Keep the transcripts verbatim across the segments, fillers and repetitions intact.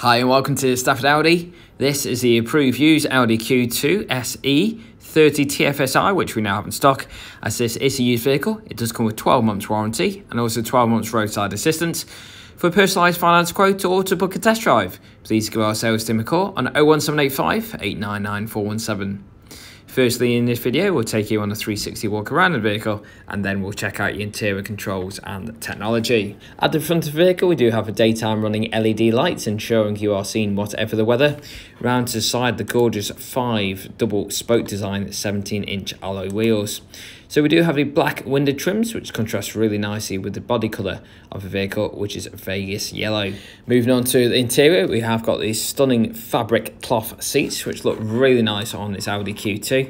Hi and welcome to Stafford Audi. This is the approved used Audi Q two S E thirty T F S I, which we now have in stock. As this is a used vehicle, it does come with twelve months warranty and also twelve months roadside assistance. For a personalised finance quote or to book a test drive, please give our sales team a call on oh one seven eight five, eight nine nine, four one seven. Firstly, in this video, we'll take you on a three sixty walk around the vehicle, and then we'll check out the interior controls and technology. At the front of the vehicle, we do have a daytime running L E D lights, ensuring you are seen whatever the weather. Round to the side, the gorgeous five double spoke design seventeen inch alloy wheels. So we do have the black window trims, which contrasts really nicely with the body colour of the vehicle, which is Vegas Yellow. Moving on to the interior, we have got these stunning fabric cloth seats, which look really nice on this Audi Q two.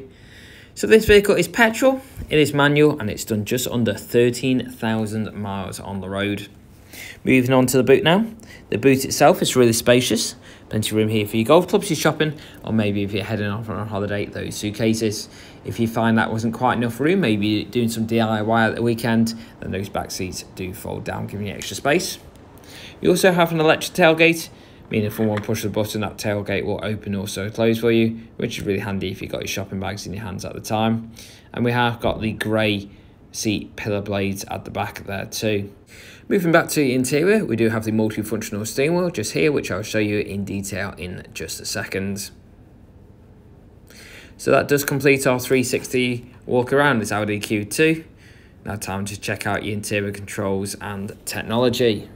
So this vehicle is petrol, it is manual, and it's done just under thirteen thousand miles on the road. Moving on to the boot now. The boot itself is really spacious. Plenty of room here for your golf clubs, your shopping, or maybe if you're heading off on a holiday, those suitcases. If you find that wasn't quite enough room, maybe you're doing some D I Y at the weekend, then those back seats do fold down, giving you extra space. You also have an electric tailgate, meaning from one push of the button, that tailgate will open also close for you, which is really handy if you've got your shopping bags in your hands at the time. And we have got the grey seat pillar blades at the back there too. Moving back to the interior, we do have the multifunctional steering wheel just here, which I'll show you in detail in just a second. So that does complete our three sixty walk around this Audi Q two. Now time to check out your interior controls and technology.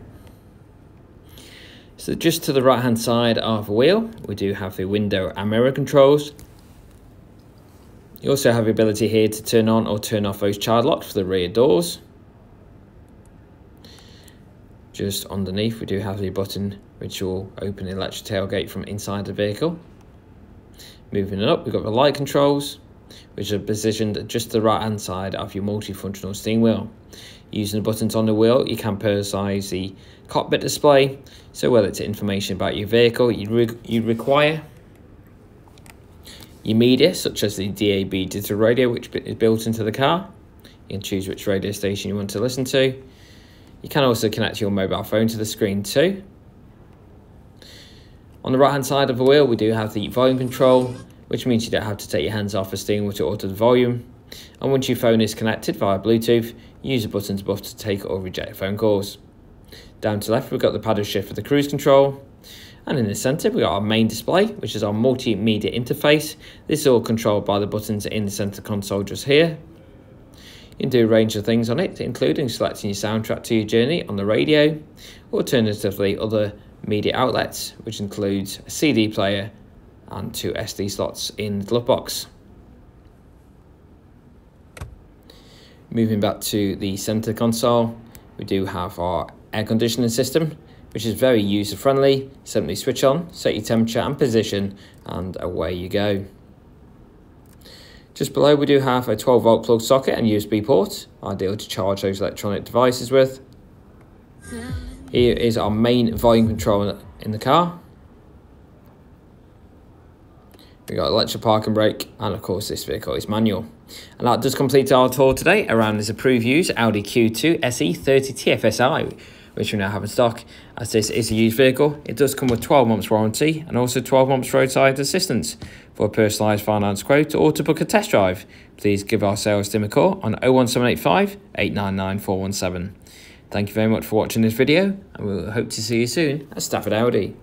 So just to the right hand side of the wheel, we do have the window and mirror controls. You also have the ability here to turn on or turn off those child locks for the rear doors. Just underneath, we do have the button which will open the electric tailgate from inside the vehicle. Moving it up, we've got the light controls, which are positioned just to the right hand side of your multifunctional steering wheel. Using the buttons on the wheel, you can personalise the cockpit display, so whether it's information about your vehicle you, re you require, your media, such as the D A B digital radio, which is built into the car. You can choose which radio station you want to listen to. You can also connect your mobile phone to the screen too. On the right hand side of the wheel, we do have the volume control, which means you don't have to take your hands off the steering wheel to alter the volume. And once your phone is connected via Bluetooth, use the buttons above to take or reject phone calls. Down to the left, we've got the paddle shift for the cruise control. And in the centre, we've got our main display, which is our multimedia interface. This is all controlled by the buttons in the centre console just here. You can do a range of things on it, including selecting your soundtrack to your journey on the radio, or alternatively other media outlets, which includes a C D player and two S D slots in the glove box. Moving back to the centre console, we do have our air conditioning system, which is very user friendly. Simply switch on, set your temperature and position, and away you go. Just below, we do have a twelve volt plug socket and U S B port, ideal to charge those electronic devices with. Here is our main volume control in the car. We've got electric park and brake, and of course this vehicle is manual. And that does complete our tour today around this approved used Audi Q two S E thirty T F S I, which we now have in stock. As this is a used vehicle, it does come with twelve months warranty and also twelve months roadside assistance. For a personalised finance quote or to book a test drive, please give our sales team a call on oh one seven eight five, eight nine nine, four one seven. Thank you very much for watching this video, and we hope to see you soon at Stafford Audi.